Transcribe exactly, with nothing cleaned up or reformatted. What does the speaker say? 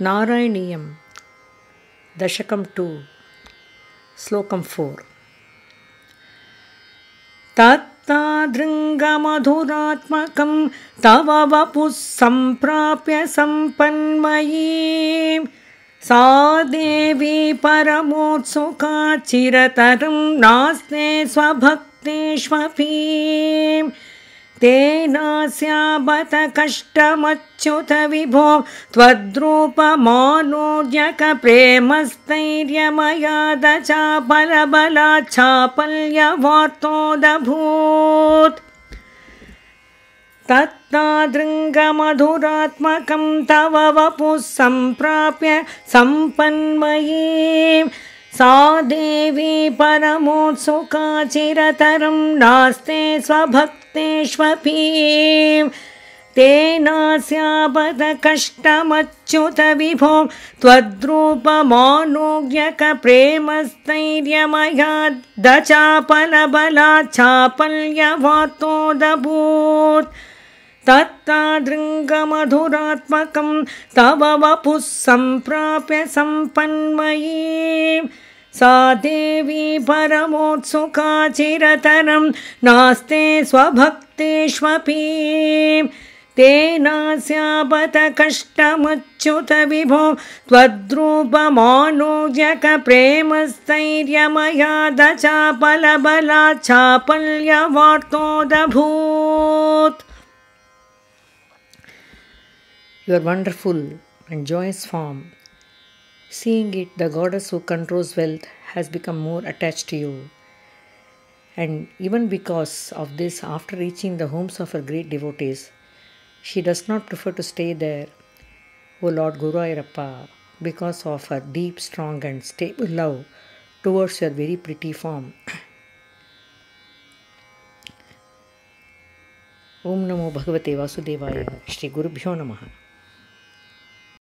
Narayaneeyam, Dashakam two, Slokam four. Tatta dringa madhuratmakam tava vapus samprapya sampanmayi sa devi paramotsuka chirataram naste swabhakteshvapi Tenasya bata kashtamachuta vibho tvadrupa manudyaka premastairya mayada chapala bala chapalya vartodabhut Tatta dringa madhuratmakam tava vapus samprapya sampanmayim Sa devi paramotsuka chirataram naste swabhakteshvapi Tenasya bata kashtamachuta vibho tvadrupa manudyaka premastairya mayada chapala bala chapalya vartodabhut Tatta dringa madhuratmakam tava vapus samprapya sampanmayi Sa devi paramotsuka chirataram naste swabhakteshvapi Tenasya bata kashtamachuta vibho tvadrupa manudyaka premastairya mayada chapala bala chapalya vartodabhut. Your wonderful and joyous form, seeing it, the goddess who controls wealth has become more attached to you. And even because of this, after reaching the homes of her great devotees, she does not prefer to stay there, O Lord Guruvayurappa, because of her deep, strong and stable love towards your very pretty form. Om Namo Bhagavate Vasudevaya Shri Gurubhyo Namaha.